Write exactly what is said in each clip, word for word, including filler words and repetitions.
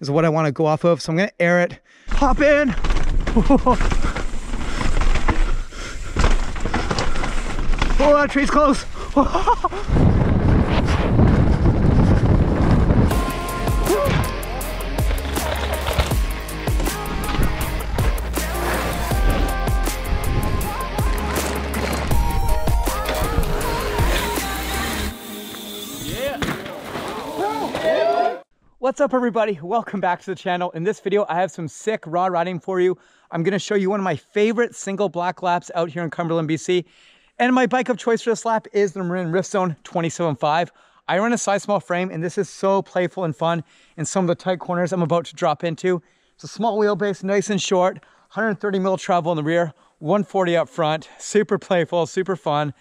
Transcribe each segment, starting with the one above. is what I want to go off of. So I'm going to air it. Hop in. Oh, oh, that tree's close. Oh. What's up everybody, welcome back to the channel. In this video I have some sick raw riding for you. I'm going to show you one of my favorite single black laps out here in Cumberland, B C, and my bike of choice for this lap is the Marin Rift Zone twenty-seven point five. I run a size small frame and this is so playful and fun in some of the tight corners I'm about to drop into. It's a small wheelbase, nice and short, one hundred thirty mil travel in the rear, one forty up front, super playful, super fun.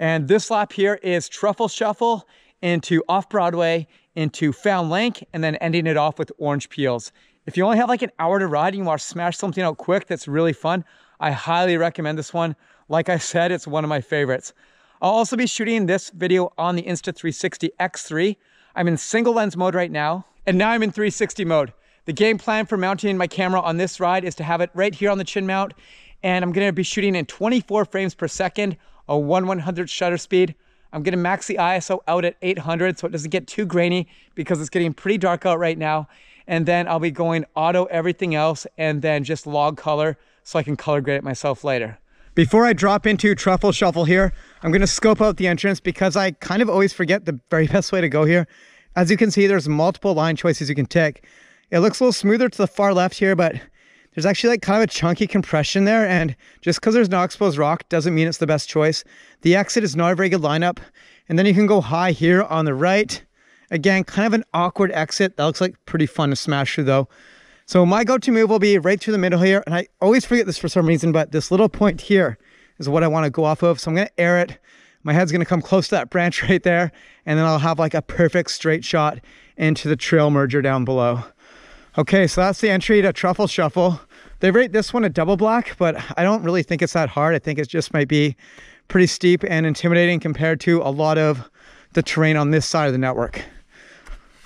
And this lap here is Truffle Shuffle into Off-Broadway, into Found Link, and then ending it off with Orange Peels. If you only have like an hour to ride and you want to smash something out quick that's really fun, I highly recommend this one. Like I said, it's one of my favorites. I'll also be shooting this video on the Insta three sixty X three. I'm in single lens mode right now, and now I'm in three sixty mode. The game plan for mounting my camera on this ride is to have it right here on the chin mount, and I'm gonna be shooting in twenty-four frames per second, a one one-hundredth shutter speed. I'm gonna max the I S O out at eight hundred so it doesn't get too grainy because it's getting pretty dark out right now. And then I'll be going auto everything else and then just log color so I can color grade it myself later. Before I drop into Truffle Shuffle here, I'm gonna scope out the entrance because I kind of always forget the very best way to go here. As you can see, there's multiple line choices you can take. It looks a little smoother to the far left here, but there's actually like kind of a chunky compression there, and just because there's no exposed rock doesn't mean it's the best choice. The exit is not a very good lineup, and then you can go high here on the right. Again, kind of an awkward exit. That looks like pretty fun to smash through though. So my go-to move will be right through the middle here, and I always forget this for some reason, but this little point here is what I want to go off of. So I'm going to air it. My head's going to come close to that branch right there, and then I'll have like a perfect straight shot into the trail merger down below. Okay, so that's the entry to Truffle Shuffle. They rate this one a double black, but I don't really think it's that hard. I think it just might be pretty steep and intimidating compared to a lot of the terrain on this side of the network.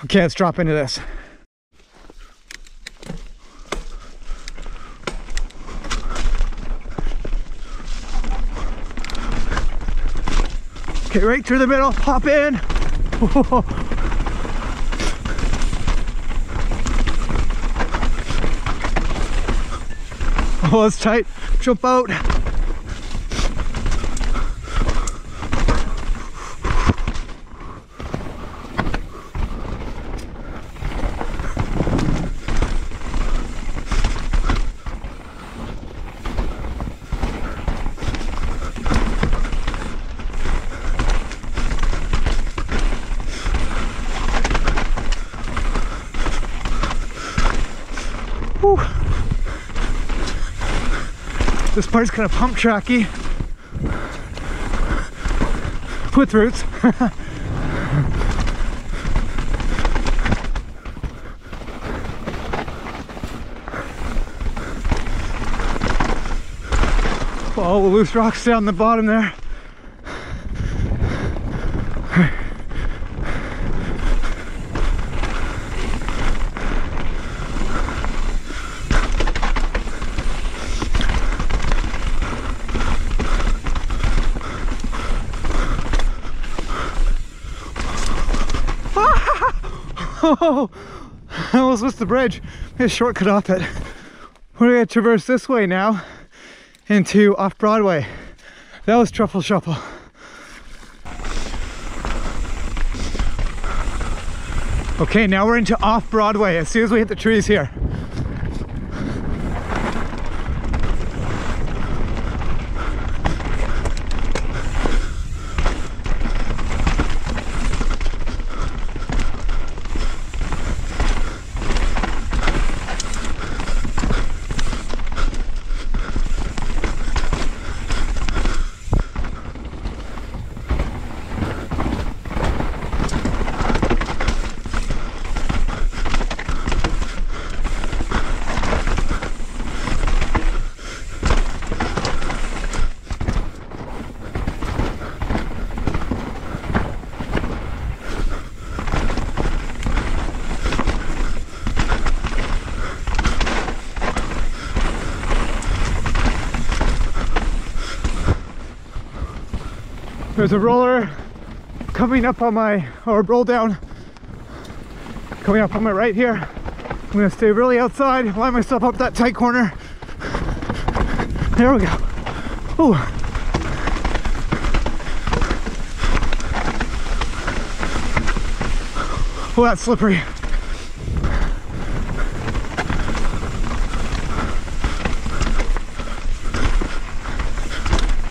Okay, let's drop into this. Okay, right through the middle, hop in. Whoa. Oh, it's tight. Jump out. Whew. This part's kind of pump tracky with roots. All the loose rocks down the bottom there. Oh, I almost missed the bridge. I a shortcut off it. We're gonna traverse this way now into Off-Broadway. That was Truffle Shuffle. Okay, now we're into Off-Broadway as soon as we hit the trees here. There's a roller coming up on my, or roll down, coming up on my right here. I'm gonna stay really outside, line myself up that tight corner. There we go. Ooh. Oh, that's slippery.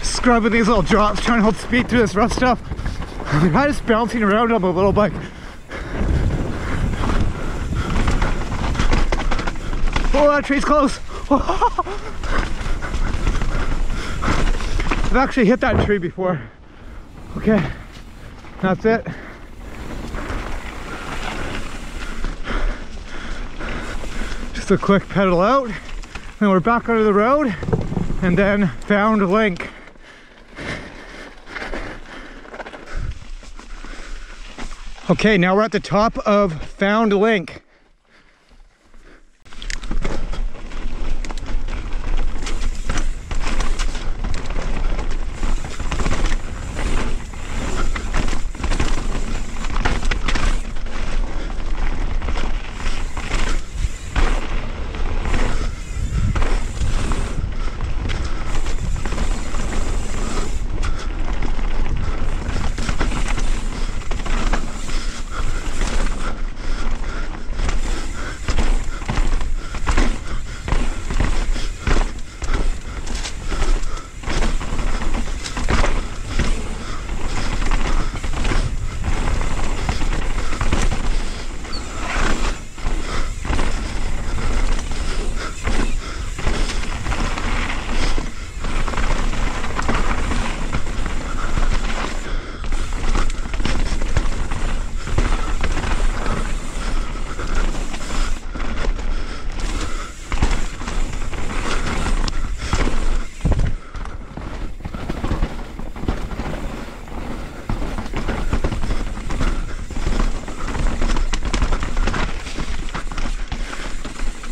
Scrubbing these little drops, trying to hold speed through this rough stuff. I'm kind of just bouncing around on my little bike. Oh, that tree's close. I've actually hit that tree before. Okay, that's it. Just a quick pedal out, then we're back onto the road, and then found link. Okay, now we're at the top of found link.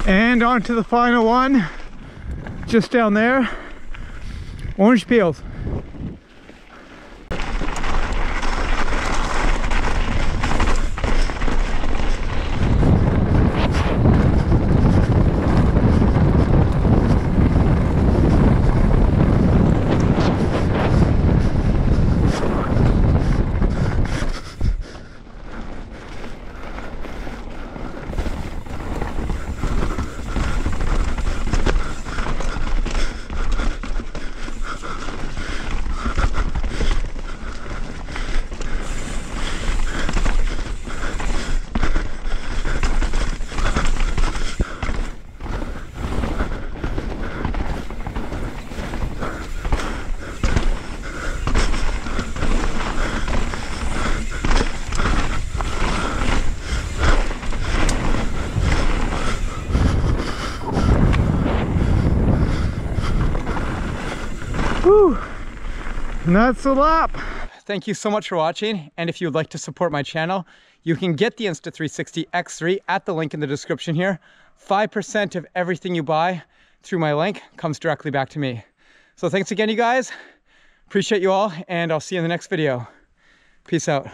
And on to the final one, just down there, orange peels. Whew. And that's a lap. Thank you so much for watching, and if you would like to support my channel, you can get the Insta three sixty X three at the link in the description here. five percent of everything you buy through my link comes directly back to me. So thanks again, you guys. Appreciate you all, and I'll see you in the next video. Peace out.